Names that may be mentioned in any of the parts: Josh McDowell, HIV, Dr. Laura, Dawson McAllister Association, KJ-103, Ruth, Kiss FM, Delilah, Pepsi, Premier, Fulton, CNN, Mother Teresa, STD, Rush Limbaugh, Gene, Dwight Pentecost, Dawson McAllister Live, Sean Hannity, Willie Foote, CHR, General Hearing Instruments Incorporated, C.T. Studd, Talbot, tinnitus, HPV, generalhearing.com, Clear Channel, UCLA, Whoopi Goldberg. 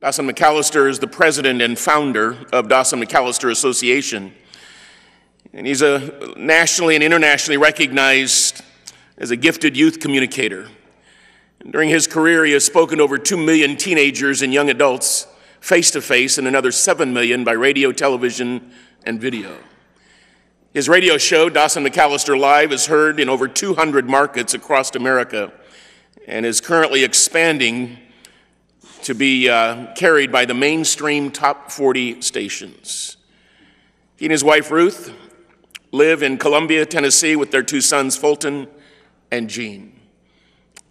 Dawson McAllister is the president and founder of Dawson McAllister Association, and he's a nationally and internationally recognized as a gifted youth communicator. And during his career, he has spoken to over 2 million teenagers and young adults face-to-face and another 7 million by radio, television, and video. His radio show, Dawson McAllister Live, is heard in over 200 markets across America and is currently expanding to be carried by the mainstream top 40 stations. He and his wife, Ruth, live in Columbia, Tennessee, with their 2 sons, Fulton and Gene.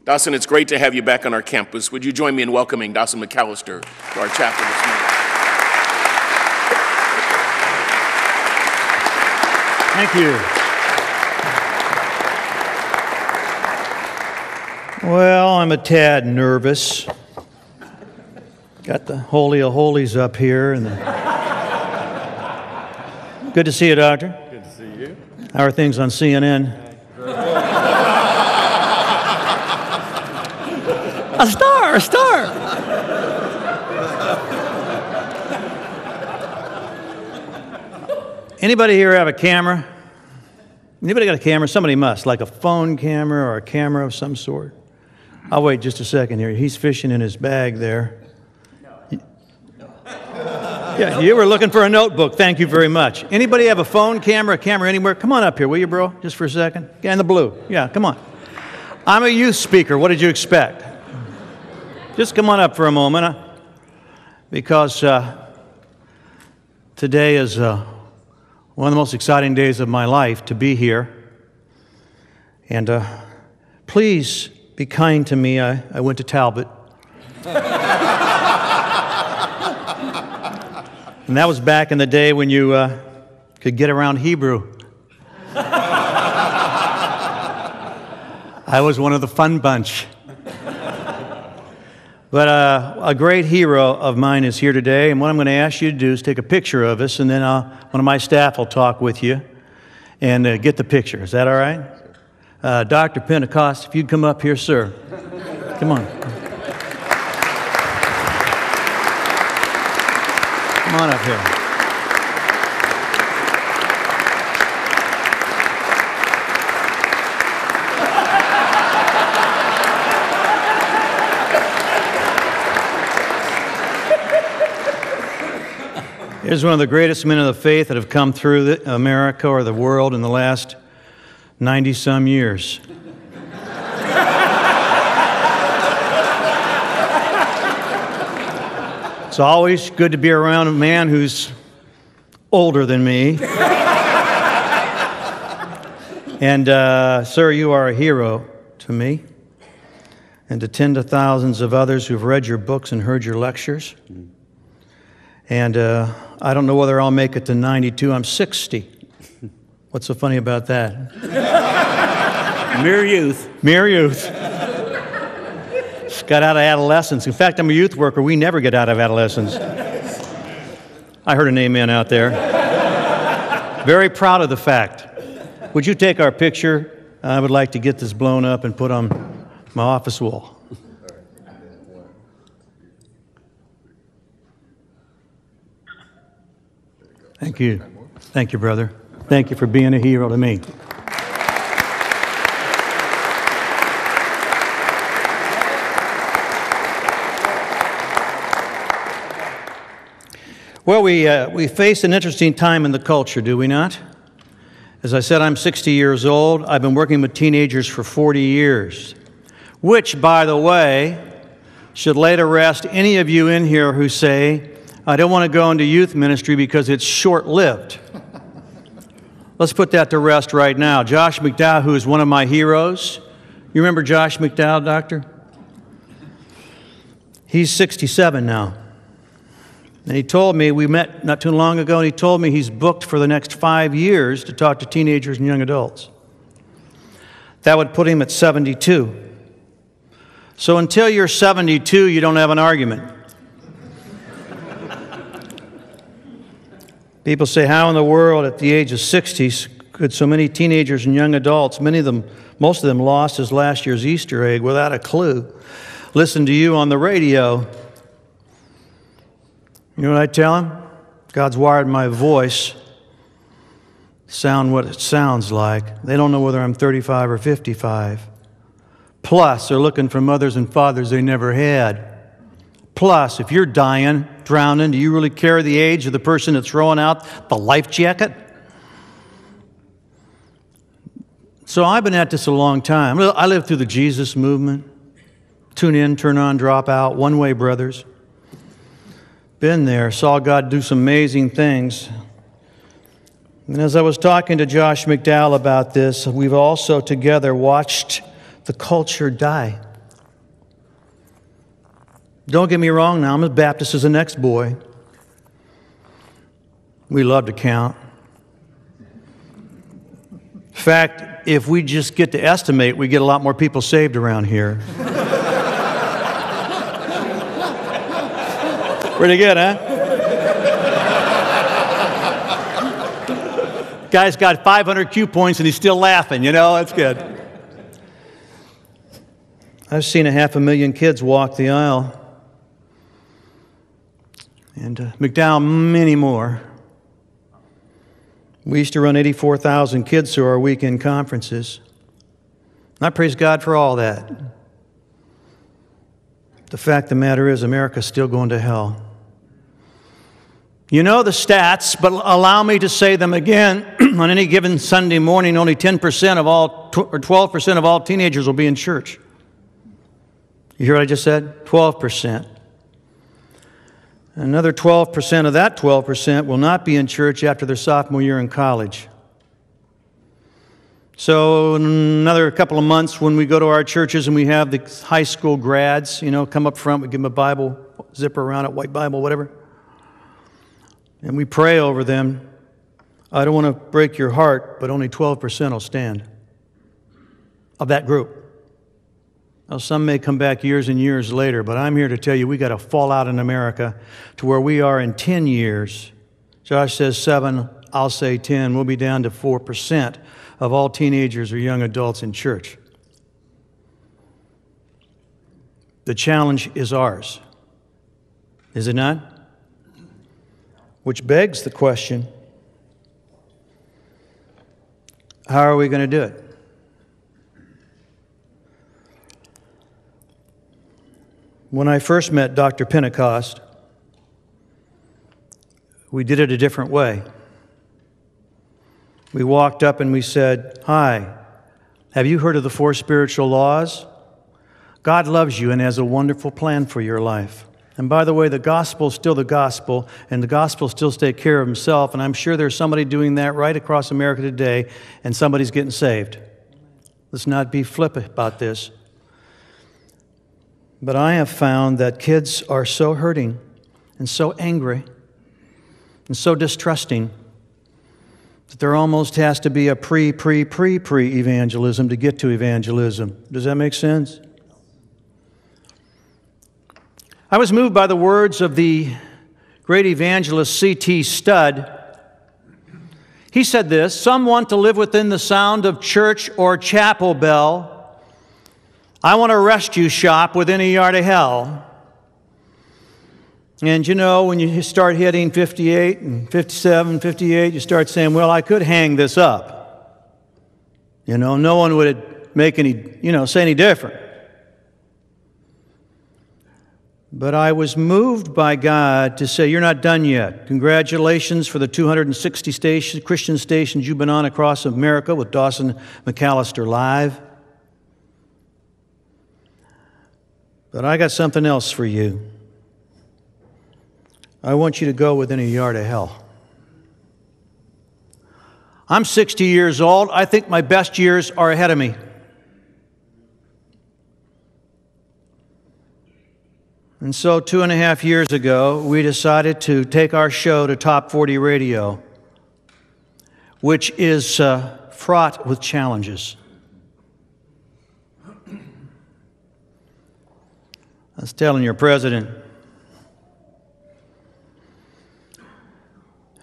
Dawson, it's great to have you back on our campus. Would you join me in welcoming Dawson McAllister to our chapel this morning? Thank you. Well, I'm a tad nervous. Got the Holy of Holies up here. Good to see you, Doctor. Good to see you. How are things on CNN? A star, a star. Anybody here have a camera? Anybody got a camera? Somebody must, like a phone camera or a camera of some sort. I'll wait just a second here. He's fishing in his bag there. No. Yeah, you were looking for a notebook. Thank you very much. Anybody have a phone camera, a camera anywhere? Come on up here, will you, bro? Just for a second. Yeah, in the blue. Yeah, come on. I'm a youth speaker. What did you expect? Just come on up for a moment, because today is one of the most exciting days of my life to be here. And please be kind to me. I went to Talbot. And that was back in the day when you could get around Hebrew. I was one of the fun bunch. But a great hero of mine is here today, and what I'm going to ask you to do is take a picture of us, and then one of my staff will talk with you and get the picture. Is that all right? Dr. Pentecost, if you'd come up here, sir. Come on. Come on up here. Here's one of the greatest men of the faith that have come through America or the world in the last 90-some years. It's always good to be around a man who's older than me. And, sir, you are a hero to me and to tens of thousands of others who've read your books and heard your lectures. And I don't know whether I'll make it to 92. I'm 60. What's so funny about that? Mere youth. Mere youth. Just got out of adolescence. In fact, I'm a youth worker. We never get out of adolescence. I heard an amen out there. Very proud of the fact. Would you take our picture? I would like to get this blown up and put on my office wall. Thank you. Thank you, brother. Thank you for being a hero to me. Well, we face an interesting time in the culture, do we not? As I said, I'm 60 years old. I've been working with teenagers for 40 years, which, by the way, should lay to rest any of you in here who say, I don't want to go into youth ministry because it's short-lived. Let's put that to rest right now. Josh McDowell, who is one of my heroes. You remember Josh McDowell, Doctor? He's 67 now. And he told me, we met not too long ago, and he told me he's booked for the next 5 years to talk to teenagers and young adults. That would put him at 72. So until you're 72, you don't have an argument. People say, how in the world at the age of 60 could so many teenagers and young adults, most of them lost his last year's Easter egg without a clue, listen to you on the radio? You know what I tell him? God's wired my voice sound what it sounds like. They don't know whether I'm 35 or 55. Plus, they're looking for mothers and fathers they never had. Plus, if you're dying, drowning, do you really care the age of the person that's throwing out the life jacket? So I've been at this a long time. I lived through the Jesus movement. Tune in, turn on, drop out, one way brothers. Been there, saw God do some amazing things. And as I was talking to Josh McDowell about this, we've also together watched the culture die. Don't get me wrong now, I'm as Baptist as the next boy. We love to count. In fact, if we just get to estimate, we get a lot more people saved around here. Pretty good, huh? Guy's got 500 Q points and he's still laughing, you know, that's good. I've seen 500,000 kids walk the aisle. And McDowell, many more. We used to run 84,000 kids through our weekend conferences. And I praise God for all that. The fact of the matter is, America's still going to hell. You know the stats, but allow me to say them again. On any given Sunday morning, only 10% of all, or 12% of all teenagers will be in church. You hear what I just said? 12%. Another 12% of that 12% will not be in church after their sophomore year in college. So another couple of months when we go to our churches and we have the high school grads, you know, come up front, we give them a Bible, zipper around it, white Bible, whatever. And we pray over them. I don't want to break your heart, but only 12% will stand of that group. Now, some may come back years and years later, but I'm here to tell you we got a fallout in America to where we are in 10 years. Josh says 7, I'll say 10. We'll be down to 4%. Of all teenagers or young adults in church. The challenge is ours, is it not? Which begs the question, how are we going to do it? When I first met Dr. Pentecost, we did it a different way. We walked up and we said, "Hi, have you heard of the 4 spiritual laws? God loves you and has a wonderful plan for your life. And by the way, the gospel is still the gospel, and the gospel still takes care of himself, and I'm sure there's somebody doing that right across America today, and somebody's getting saved." Let's not be flippant about this. But I have found that kids are so hurting and so angry and so distrusting that there almost has to be a pre-evangelism to get to evangelism. Does that make sense? I was moved by the words of the great evangelist C.T. Studd. He said this, "Some want to live within the sound of church or chapel bell. I want a rescue shop within a yard of hell." And you know, when you start hitting 58 and 57, 58, you start saying, well, I could hang this up. You know, no one would make any, you know, say any different. But I was moved by God to say, you're not done yet. Congratulations for the 260 stations, Christian stations you've been on across America with Dawson McAllister Live. But I got something else for you. I want you to go within a yard of hell. I'm 60 years old. I think my best years are ahead of me. And so 2.5 years ago, we decided to take our show to Top 40 Radio, which is fraught with challenges. I was telling your president,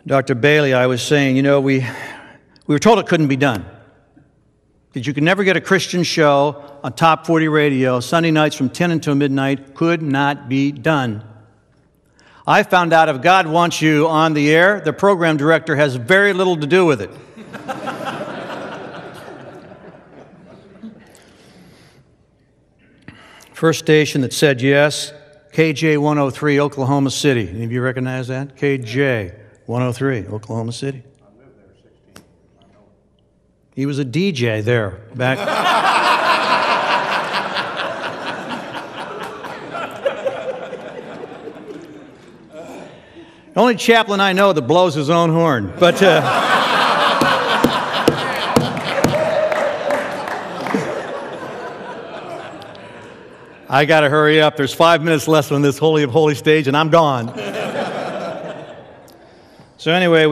Dr. Bailey, I was saying, you know, we were told it couldn't be done. That you could never get a Christian show on Top 40 Radio, Sunday nights from 10 until midnight, could not be done. I found out if God wants you on the air, the program director has very little to do with it. First station that said yes, KJ-103, Oklahoma City. Any of you recognize that? KJ-103, Oklahoma City. I lived there 16 years. I know. He was a DJ there back... The only chaplain I know that blows his own horn, but... I gotta hurry up. There's 5 minutes left on this Holy of Holy stage, and I'm gone. So anyway,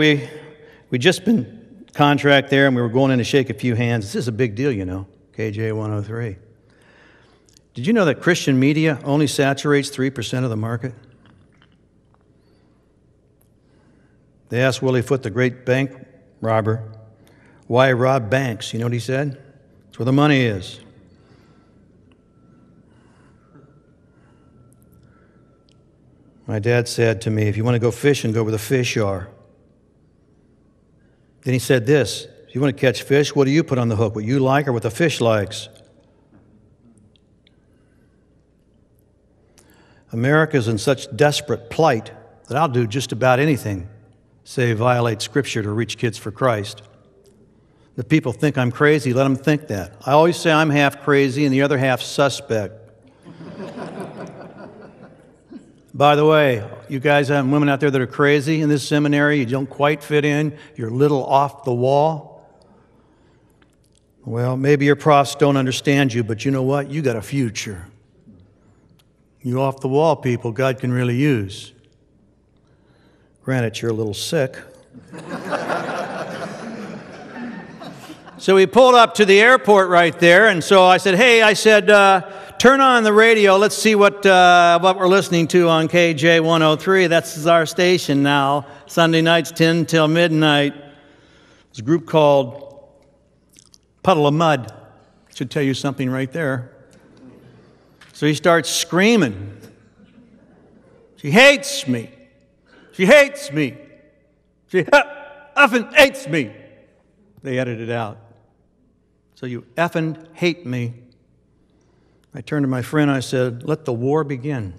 we just been contract there, and we were going in to shake a few hands. This is a big deal, you know, KJ-103. Did you know that Christian media only saturates 3% of the market? They asked Willie Foote, the great bank robber, why rob banks? You know what he said? It's where the money is. My dad said to me, if you want to go fishing, go where the fish are. Then he said this, if you want to catch fish, what do you put on the hook? What you like or what the fish likes? America's in such desperate plight that I'll do just about anything. Say, violate Scripture to reach kids for Christ. The people think I'm crazy, let them think that. I always say I'm half crazy and the other half suspect. By the way, you guys have women out there that are crazy in this seminary, you don't quite fit in, you're a little off the wall. Well, maybe your profs don't understand you, but you know what? You got a future. You off the wall people God can really use. Granted, you're a little sick. So we pulled up to the airport right there, and so I said, hey, turn on the radio. Let's see what we're listening to on KJ-103. That's our station now, Sunday nights 10 till midnight. It's a group called Puddle of Mud. Should tell you something right there. So he starts screaming. She hates me. She hates me. She effing hates me. They edited it out. So you effing hate me. I turned to my friend, I said, let the war begin.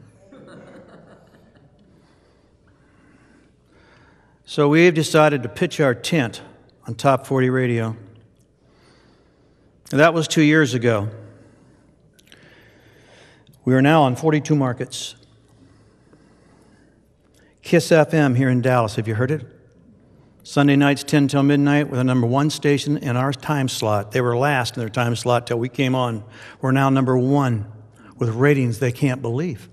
So we've decided to pitch our tent on Top 40 Radio. And that was 2 years ago. We are now on 42 markets. Kiss FM here in Dallas, have you heard it? Sunday nights 10 till midnight with a #1 station in our time slot. They were last in their time slot till we came on. We're now #1 with ratings they can't believe.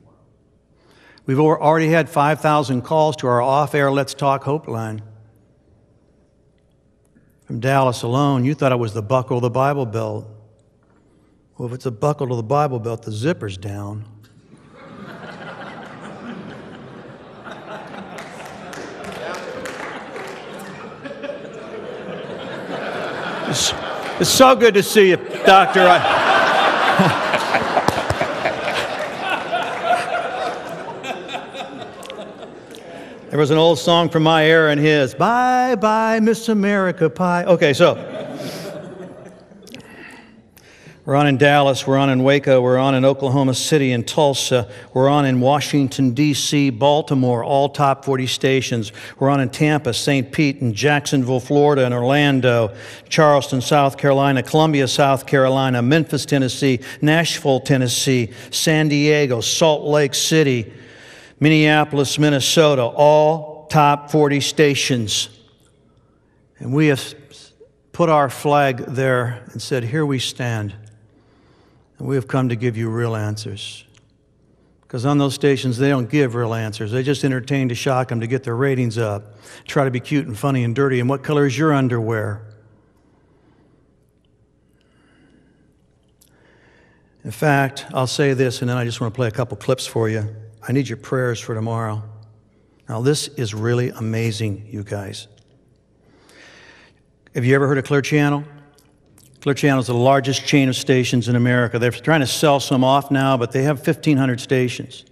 We've already had 5,000 calls to our off-air Let's Talk Hope line. From Dallas alone, you thought it was the buckle of the Bible Belt. Well, if it's a buckle to the Bible Belt, the zipper's down. It's so good to see you, Doctor. There was an old song from my era and his. Bye, bye, Miss America Pie. Okay, so. We're on in Dallas. We're on in Waco. We're on in Oklahoma City and Tulsa. We're on in Washington, D.C., Baltimore, all top 40 stations. We're on in Tampa, St. Pete, and Jacksonville, Florida, and Orlando, Charleston, South Carolina, Columbia, South Carolina, Memphis, Tennessee, Nashville, Tennessee, San Diego, Salt Lake City, Minneapolis, Minnesota, all top 40 stations. And we have put our flag there and said, here we stand. We have come to give you real answers. Because on those stations, they don't give real answers. They just entertain to shock them, to get their ratings up, try to be cute and funny and dirty. And what color is your underwear? In fact, I'll say this, and then I just want to play a couple clips for you. I need your prayers for tomorrow. Now, this is really amazing, you guys. Have you ever heard of Clear Channel? Clear Channel is the largest chain of stations in America. They're trying to sell some off now, but they have 1,500 stations.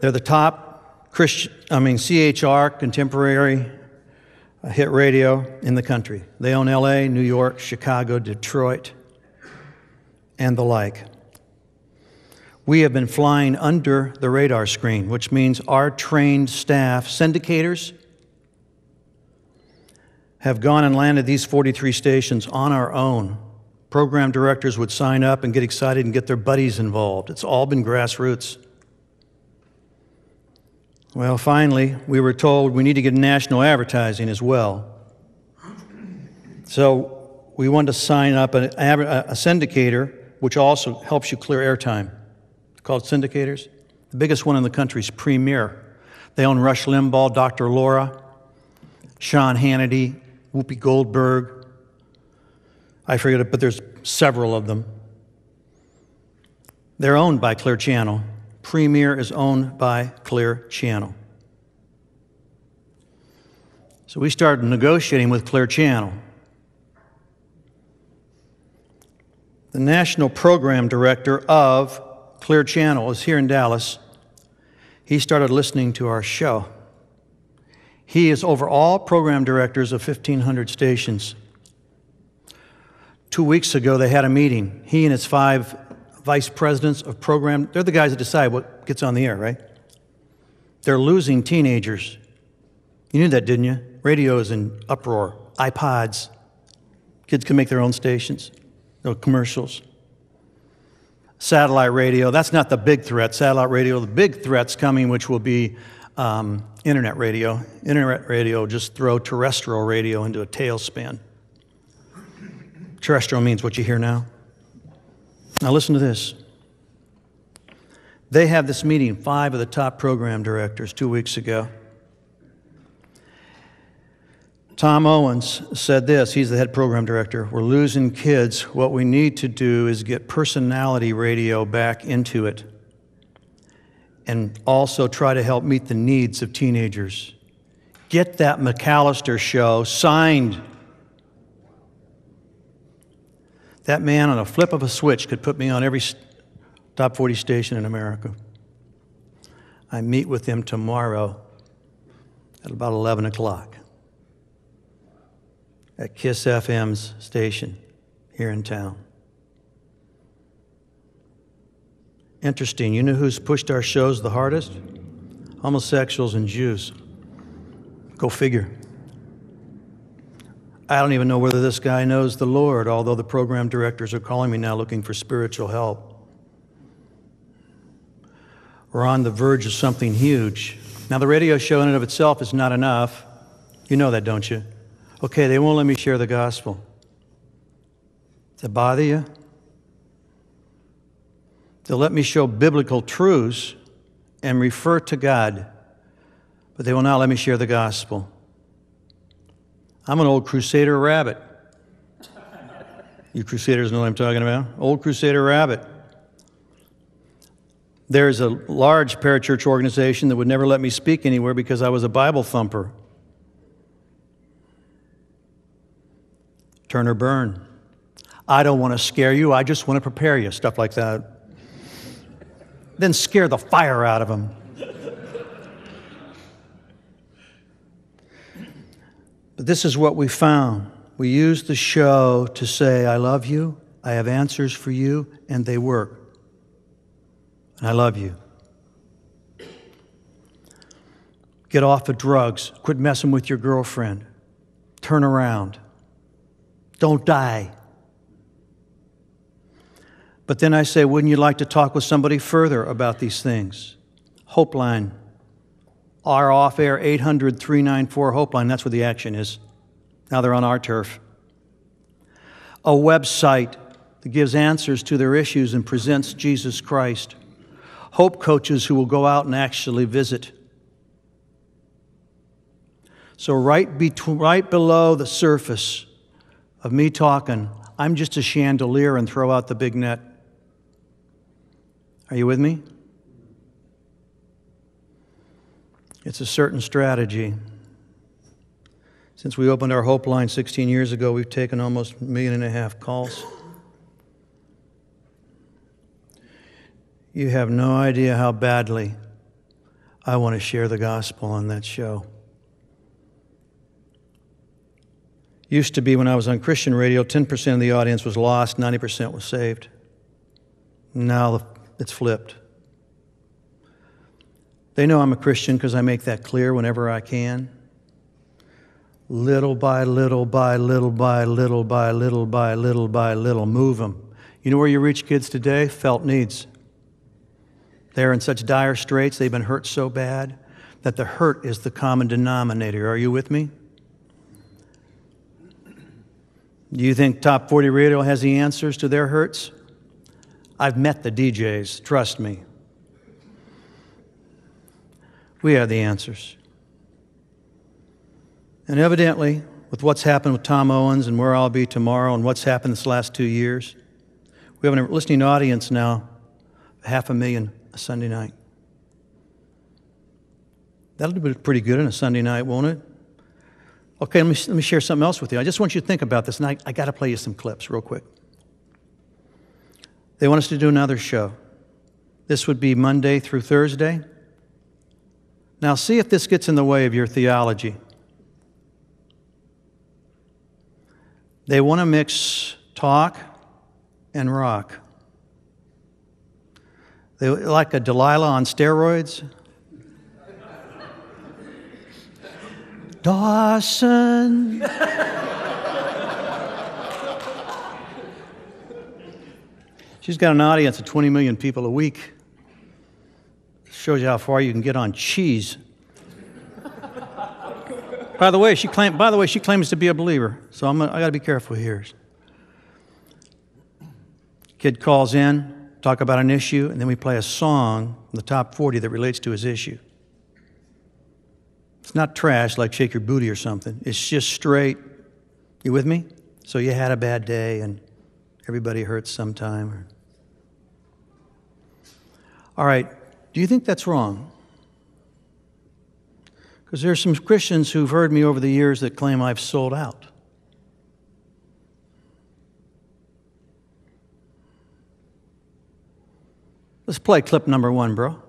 They're the top CHR contemporary hit radio in the country. They own LA, New York, Chicago, Detroit, and the like. We have been flying under the radar screen, which means our trained staff syndicators have gone and landed these 43 stations on our own. Program directors would sign up and get excited and get their buddies involved. It's all been grassroots. Well, finally, we were told we need to get national advertising as well. So we wanted to sign up a syndicator, which also helps you clear airtime. Called syndicators. The biggest one in the country is Premier. They own Rush Limbaugh, Dr. Laura, Sean Hannity, Whoopi Goldberg. I forget it, but there's several of them. They're owned by Clear Channel. Premier is owned by Clear Channel. So we started negotiating with Clear Channel. The national program director of Clear Channel is here in Dallas. He started listening to our show. He is over all program directors of 1,500 stations. 2 weeks ago, they had a meeting. He and his 5 vice presidents of program, they're the guys that decide what gets on the air, right? They're losing teenagers. You knew that, didn't you? Radio is in uproar, iPods. Kids can make their own stations, no commercials. Satellite radio, that's not the big threat. Satellite radio, the big threat's coming, which will be internet radio. Internet radio just throw terrestrial radio into a tailspin. Terrestrial means what you hear now. Now listen to this. They have this meeting, 5 of the top program directors, 2 weeks ago. Tom Owens said this, he's the head program director, we're losing kids. What we need to do is get personality radio back into it and also try to help meet the needs of teenagers. Get that McAllister show signed. That man on a flip of a switch could put me on every top 40 station in America. I meet with him tomorrow at about 11 o'clock. At Kiss FM's station here in town. Interesting, you know who's pushed our shows the hardest? Homosexuals and Jews. Go figure. I don't even know whether this guy knows the Lord, although the program directors are calling me now looking for spiritual help. We're on the verge of something huge. Now the radio show in and of itself is not enough. You know that, don't you? Okay, they won't let me share the gospel. Does that bother you? They'll let me show biblical truths and refer to God, but they will not let me share the gospel. I'm an old crusader rabbit. You crusaders know what I'm talking about? Old crusader rabbit. There's a large parachurch organization that would never let me speak anywhere because I was a Bible thumper. Turn or burn. I don't want to scare you. I just want to prepare you. Stuff like that. Then scare the fire out of them. But this is what we found. We used the show to say, I love you. I have answers for you. And they work. And I love you. Get off of drugs. Quit messing with your girlfriend. Turn around. Don't die. But then I say, wouldn't you like to talk with somebody further about these things? Hope Line. Our off-air 800-394-HOPE-LINE. That's where the action is. Now they're on our turf. A website that gives answers to their issues and presents Jesus Christ. Hope coaches who will go out and actually visit. So right below the surface of me talking, I'm just a chandelier and throw out the big net. Are you with me? It's a certain strategy. Since we opened our Hope Line 16 years ago, we've taken almost 1.5 million calls. You have no idea how badly I want to share the gospel on that show. Used to be when I was on Christian radio, 10% of the audience was lost, 90% was saved. Now it's flipped. They know I'm a Christian because I make that clear whenever I can. Little by little by little by little by little by little by little, move them. You know where you reach kids today? Felt needs. They're in such dire straits, they've been hurt so bad that the hurt is the common denominator. Are you with me? Do you think Top 40 Radio has the answers to their hurts? I've met the DJs, trust me. We have the answers. And evidently, with what's happened with Tom Owens and where I'll be tomorrow and what's happened this last 2 years, we have a listening audience now, 500,000 a Sunday night. That'll be pretty good on a Sunday night, won't it? Okay, let me share something else with you. I just want you to think about this, and I got to play you some clips real quick. They want us to do another show. This would be Monday through Thursday. Now, see if this gets in the way of your theology. They want to mix talk and rock. They like a Delilah on steroids. Dawson. She's got an audience of 20 million people a week. Shows you how far you can get on cheese. By the way, she claims to be a believer, so I got to be careful here. Kid calls in, talk about an issue, and then we play a song from the top 40 that relates to his issue. It's not trash like Shake Your Booty or something. It's just straight. You with me? So you had a bad day and everybody hurts sometime. All right, do you think that's wrong? Because there's some Christians who've heard me over the years that claim I've sold out. Let's play clip number one, bro.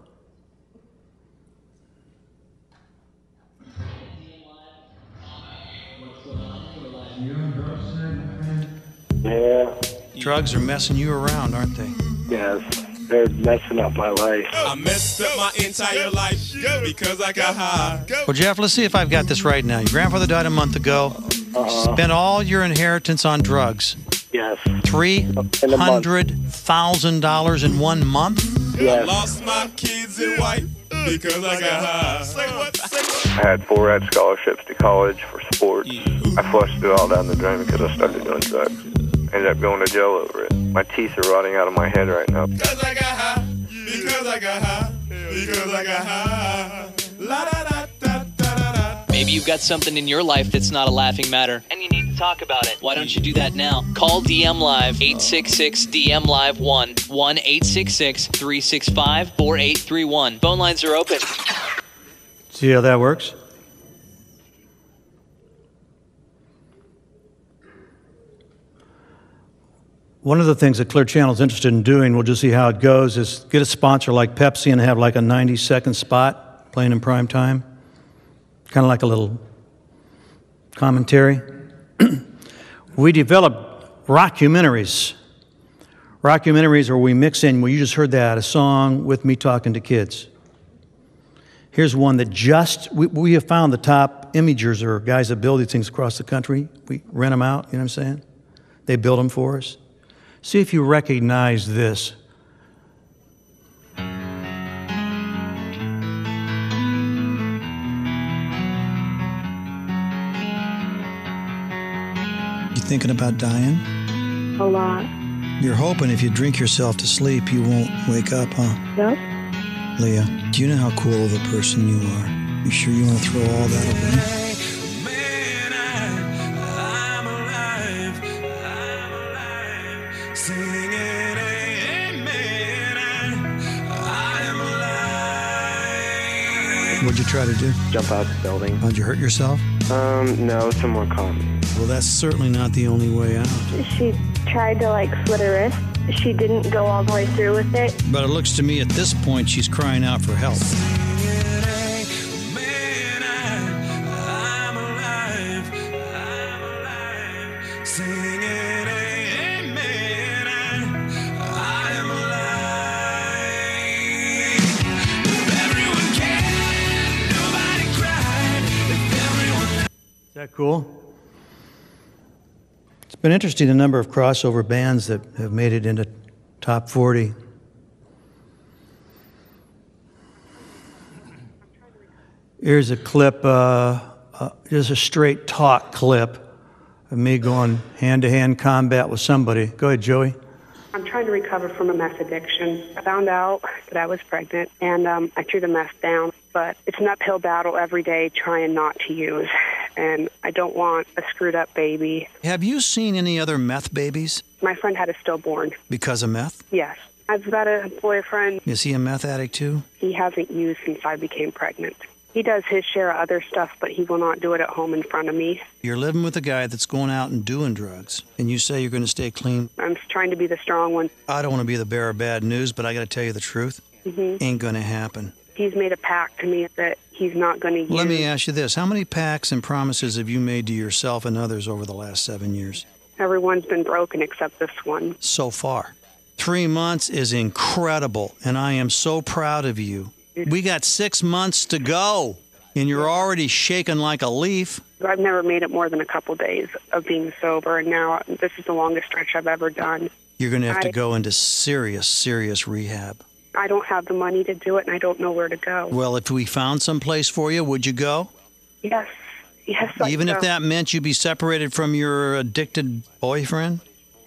Yeah. Drugs are messing you around, aren't they? Yes, they're messing up my life. I messed up my entire life because I got high. Well, Jeff, let's see if I've got this right now. Your grandfather died a month ago. Spent all your inheritance on drugs. Yes. $300,000 in 1 month? Yes. I lost my kids and wife because I got high. I had full ride scholarships to college for sports. I flushed it all down the drain because I started doing drugs. Ended up going to jail over it. My teeth are rotting out of my head right now. Because I got high, because I got high, because I got high. La da da da da da. Maybe you've got something in your life that's not a laughing matter, and you need to talk about it. Why don't you do that now? Call DM Live 866-DM-LIVE-1 1-866-365-4831. Phone lines are open. See how that works? One of the things that Clear Channel is interested in doing, we'll just see how it goes, is get a sponsor like Pepsi and have like a 90-second spot playing in prime time, kind of like a little commentary. We develop rockumentaries. Rockumentaries are where we mix in, well, you just heard that, a song with me talking to kids. Here's one that just, we have found the top imagers or guys that build these things across the country. We rent them out, you know what I'm saying? They build them for us. See if you recognize this. You thinking about dying? A lot. You're hoping if you drink yourself to sleep, you won't wake up, huh? No. Leah, do you know how cool of a person you are? You sure you want to throw all that away? What'd you try to do? Jump out the building. How'd you hurt yourself? No, someone caught me. Well, that's certainly not the only way out. She tried to, slit her wrist. She didn't go all the way through with it. But it looks to me at this point she's crying out for help. that cool? It's been interesting, the number of crossover bands that have made it into top 40. Here's a clip, just a straight talk clip of me going hand-to-hand combat with somebody. Go ahead, Joey. I'm trying to recover from a meth addiction. I found out that I was pregnant, and I threw the meth down. But it's an uphill battle every day trying not to use, and I don't want a screwed-up baby. Have you seen any other meth babies? My friend had a stillborn. Because of meth? Yes. I've got a boyfriend. Is he a meth addict, too? He hasn't used since I became pregnant. He does his share of other stuff, but he will not do it at home in front of me. You're living with a guy that's going out and doing drugs, and you say you're going to stay clean. I'm trying to be the strong one. I don't want to be the bearer of bad news, but I got to tell you the truth. Ain't going to happen. He's made a pact to me that he's not going to use. Let me ask you this. How many pacts and promises have you made to yourself and others over the last 7 years? Everyone's been broken except this one. So far. 3 months is incredible, and I am so proud of you. We got 6 months to go, and you're already shaking like a leaf. I've never made it more than a couple days of being sober, and now this is the longest stretch I've ever done. You're going to have to go into serious, serious rehab. I don't have the money to do it, and I don't know where to go. Well, if we found some place for you, would you go? Yes. Yes, Even if that meant you'd be separated from your addicted boyfriend?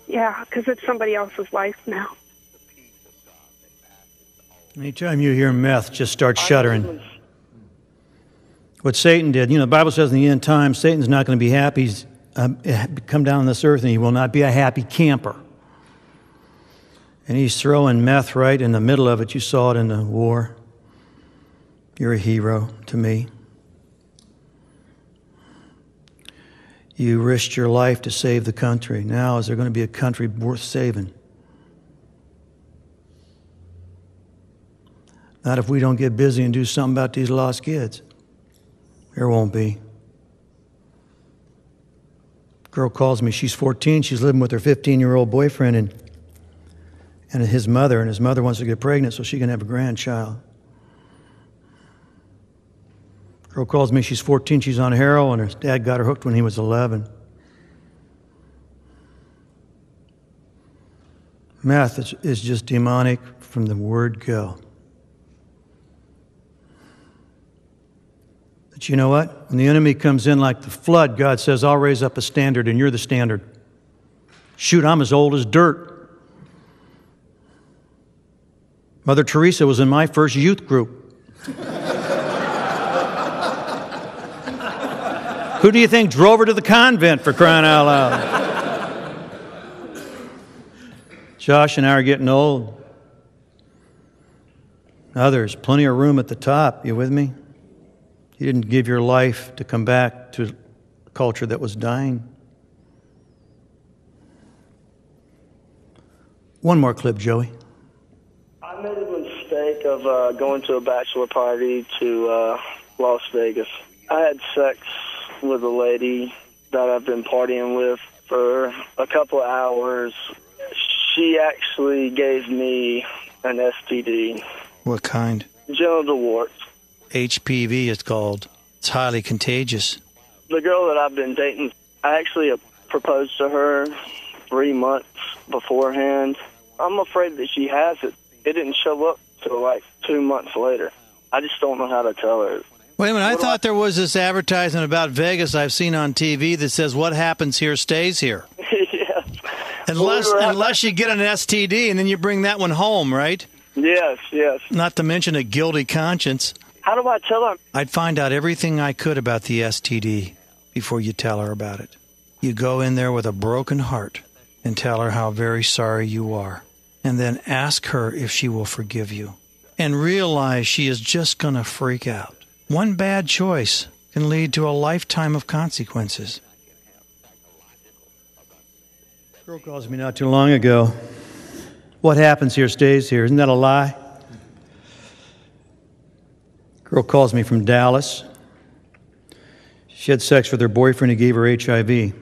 Yeah, because it's somebody else's life now. Anytime you hear meth, just start shuddering. What Satan did, you know, the Bible says in the end time, Satan's not going to be happy. He's come down on this earth, and he will not be a happy camper. And he's throwing meth right in the middle of it. You saw it in the war. You're a hero to me. You risked your life to save the country. Now, is there going to be a country worth saving? Not if we don't get busy and do something about these lost kids. There won't be. Girl calls me. She's 14. She's living with her 15-year-old boyfriend and his mother. And his mother wants to get pregnant so she can have a grandchild. Girl calls me. She's 14. She's on heroin. Her dad got her hooked when he was 11. Meth is just demonic from the word go. But you know what? When the enemy comes in like the flood, God says, I'll raise up a standard, and you're the standard. Shoot, I'm as old as dirt. Mother Teresa was in my first youth group. Who do you think drove her to the convent, for crying out loud? Josh and I are getting old. Now, there's plenty of room at the top. You with me? You didn't give your life to come back to a culture that was dying. One more clip, Joey. I made a mistake of going to a bachelor party to Las Vegas. I had sex with a lady that I've been partying with for a couple of hours. She actually gave me an STD. What kind? Genital warts. HPV it's called. It's highly contagious. The girl that I've been dating, I actually proposed to her 3 months beforehand. I'm afraid that she has it. It didn't show up till like 2 months later. I just don't know how to tell her. Wait a minute, I thought there was this advertisement about Vegas I've seen on TV that says what happens here stays here. Yes. Unless you get an STD and then you bring that one home, right? Yes, yes. Not to mention a guilty conscience. How do I tell her? I'd find out everything I could about the STD before you tell her about it. You go in there with a broken heart and tell her how very sorry you are. And then ask her if she will forgive you. And realize she is just going to freak out. One bad choice can lead to a lifetime of consequences. Girl calls me not too long ago. What happens here stays here. Isn't that a lie? Girl calls me from Dallas. She had sex with her boyfriend who gave her HIV.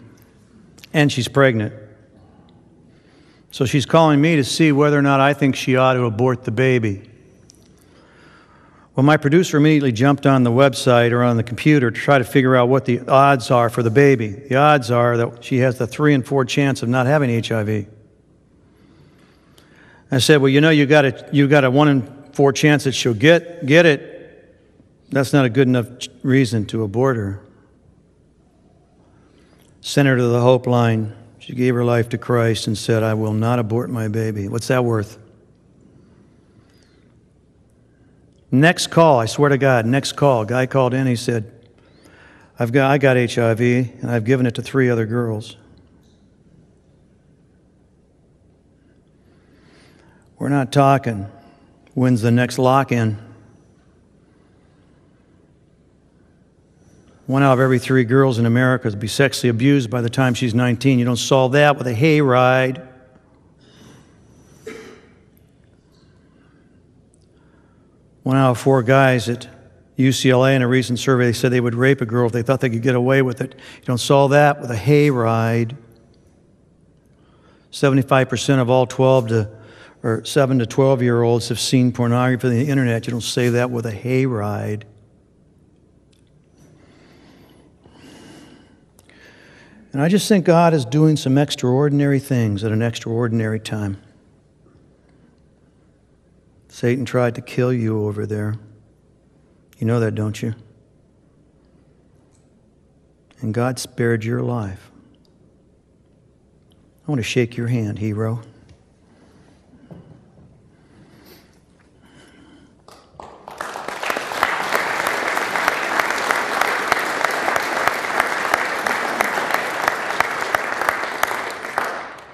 And she's pregnant. So she's calling me to see whether or not I think she ought to abort the baby. Well, my producer immediately jumped on the website or on the computer to try to figure out what the odds are for the baby. The odds are that she has the 3 in 4 chance of not having HIV. I said, well, you know, you got a 1 in 4 chance that she'll get it. That's not a good enough reason to abort her. Sent her to the Hope Line. She gave her life to Christ and said, I will not abort my baby. What's that worth? Next call, I swear to God, next call, a guy called in, he said, I got HIV, and I've given it to 3 other girls. We're not talking. When's the next lock-in? 1 out of every 3 girls in America will be sexually abused by the time she's 19. You don't solve that with a hayride. One out of 4 guys at UCLA in a recent survey said they would rape a girl if they thought they could get away with it. You don't solve that with a hayride. 75% of all 7 to 12-year-olds have seen pornography on the internet. You don't save that with a hayride. And I just think God is doing some extraordinary things at an extraordinary time. Satan tried to kill you over there. You know that, don't you? And God spared your life. I want to shake your hand, hero.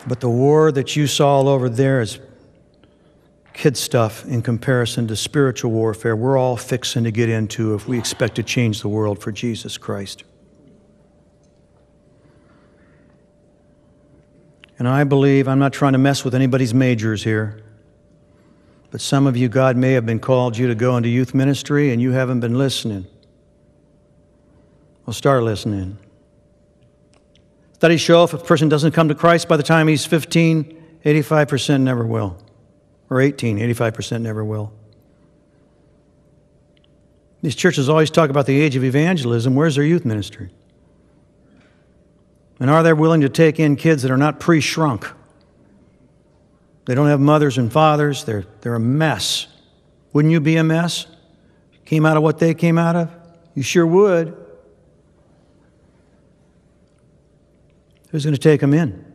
But the war that you saw all over there is kid stuff in comparison to spiritual warfare we're all fixing to get into if we expect to change the world for Jesus Christ. And I believe, I'm not trying to mess with anybody's majors here, but some of you, God may have been called you to go into youth ministry and you haven't been listening. Well, start listening. Studies show if a person doesn't come to Christ by the time he's 15, 85% never will. Or 18, 85% never will. These churches always talk about the age of evangelism. Where's their youth ministry? And are they willing to take in kids that are not pre-shrunk? They don't have mothers and fathers. They're a mess. Wouldn't you be a mess? Came out of what they came out of? You sure would. Who's going to take them in?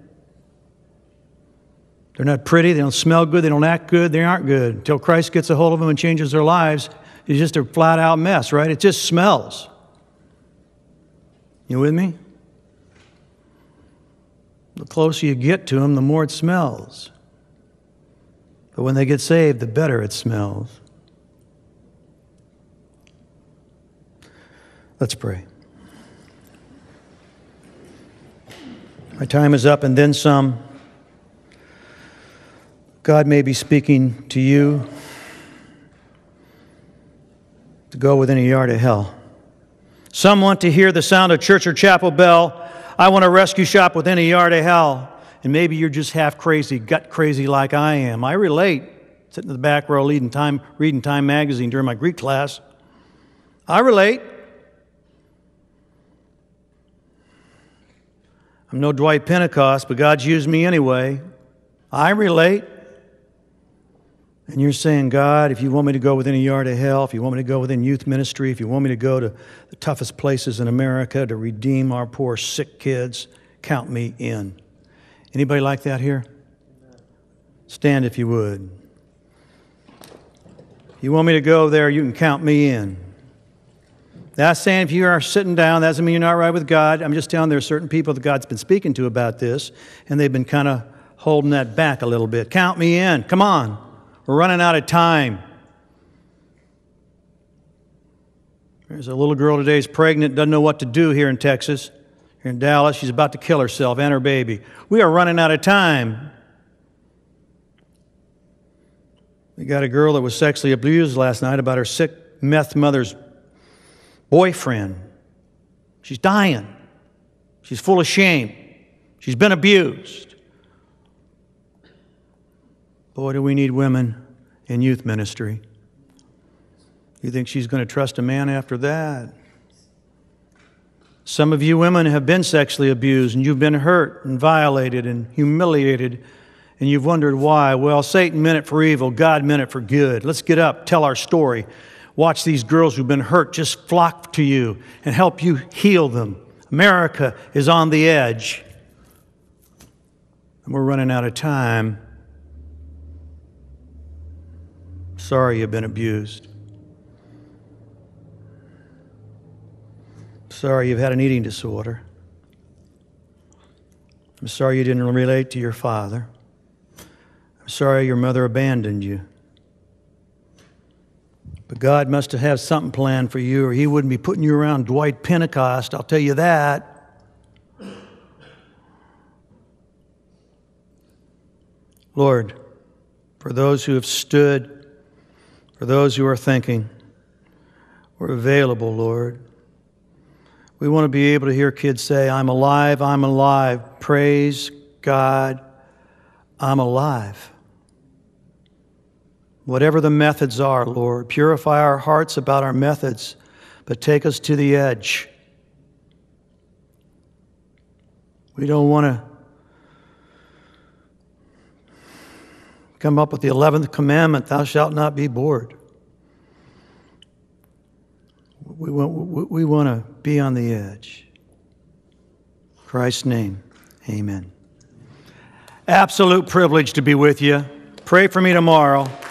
They're not pretty, they don't smell good, they don't act good, they aren't good. Until Christ gets a hold of them and changes their lives, it's just a flat-out mess, right? It just smells. You with me? The closer you get to them, the more it smells. But when they get saved, the better it smells. Let's pray. My time is up and then some. God may be speaking to you to go within a yard of hell. Some want to hear the sound of church or chapel bell. I want a rescue shop within a yard of hell. And maybe you're just half crazy, gut crazy like I am. I relate. Sitting in the back row reading Time magazine during my Greek class. I relate. I'm no Dwight Pentecost, but God's used me anyway. I relate. And you're saying, God, if you want me to go within a yard of hell, if you want me to go within youth ministry, if you want me to go to the toughest places in America to redeem our poor sick kids, count me in. Anybody like that here? Stand if you would. If you want me to go there, you can count me in. That's saying if you are sitting down, that doesn't mean you're not right with God. I'm just telling there are certain people that God's been speaking to about this, and they've been kind of holding that back a little bit. Count me in. Come on. We're running out of time. There's a little girl today who's pregnant, doesn't know what to do here in Texas, here in Dallas. She's about to kill herself and her baby. We are running out of time. We got a girl that was sexually abused last night about her sick meth mother's boyfriend. She's dying. She's full of shame. She's been abused. Boy, do we need women in youth ministry. You think she's going to trust a man after that? Some of you women have been sexually abused, and you've been hurt and violated and humiliated, and you've wondered why. Well, Satan meant it for evil. God meant it for good. Let's get up, tell our story. Watch these girls who've been hurt just flock to you and help you heal them. America is on the edge. And we're running out of time. Sorry you've been abused. Sorry you've had an eating disorder. I'm sorry you didn't relate to your father. I'm sorry your mother abandoned you. But God must have had something planned for you, or he wouldn't be putting you around Dwight Pentecost, I'll tell you that. Lord, for those who have stood, for those who are thinking, we're available, Lord. We want to be able to hear kids say, I'm alive, I'm alive. Praise God, I'm alive. Whatever the methods are, Lord, purify our hearts about our methods, but take us to the edge. We don't want to come up with the 11th commandment, thou shalt not be bored. We want to be on the edge. In Christ's name, amen. Absolute privilege to be with you. Pray for me tomorrow.